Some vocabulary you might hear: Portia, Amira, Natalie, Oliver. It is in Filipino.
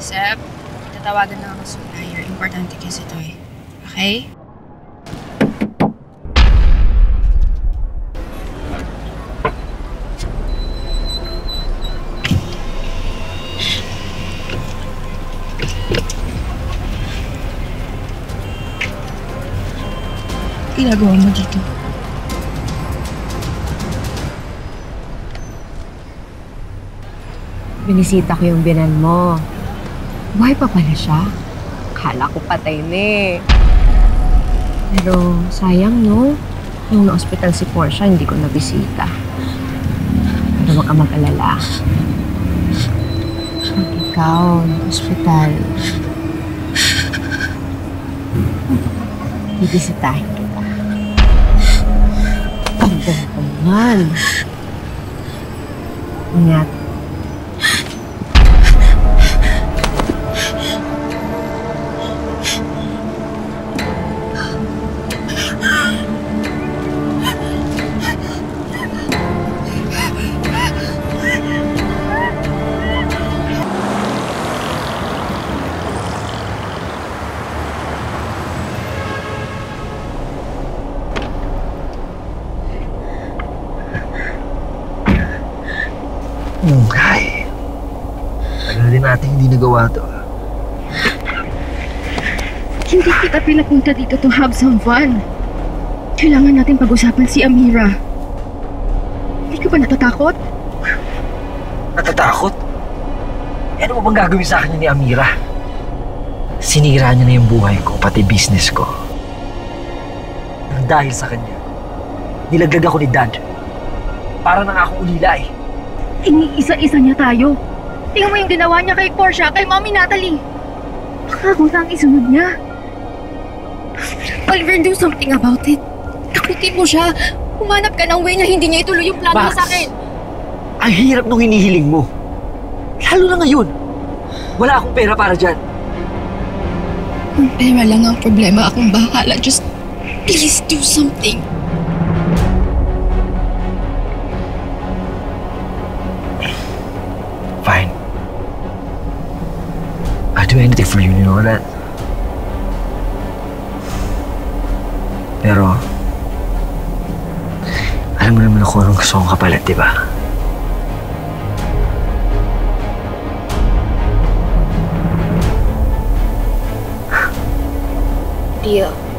nakaisip, tatawagan lang ako soon. You're importante kasi ito eh. Okay? Ginagawa mo dito? Binisita ko yung binan mo. Buhay pa pala siya. Akala ko patay na eh. Pero sayang no? Nung na-hospital si Portia, hindi ko nabisita. Pero wag ka mag-alala. Pag ikaw na-hospital, bibisitahin kita. Pagkaman. Ingat. Mungkay. Tagal din natin hindi nagawa to. Hindi kita pinapunta dito to have some fun. Kailangan natin pag-usapan si Amira. Hindi ka ba natatakot? Natatakot? E ano mo bang gagawin sa akin ni Amira? Sinira niya na yung buhay ko, pati business ko. Dahil sa kanya, nilaglag ako ni Dad. Para nang ako ulila eh. Iniisa-isa niya tayo. Tingnan mo yung ginawa niya kay Portia, kay Mommy Natalie. Baka kung saan isunod niya. Oliver, do something about it. Takutin mo siya. Humanap ka ng way na hindi niya ituloy yung plano niya sa akin. Ang hirap nung hinihiling mo. Lalo na ngayon. Wala akong pera para dyan. Ang pera lang ang problema. Akong bahala. Just please do something. Fine. I'll do anything for you know that? Pero, alam mo naman ako anong gusto kong kapalit, di ba? Deal.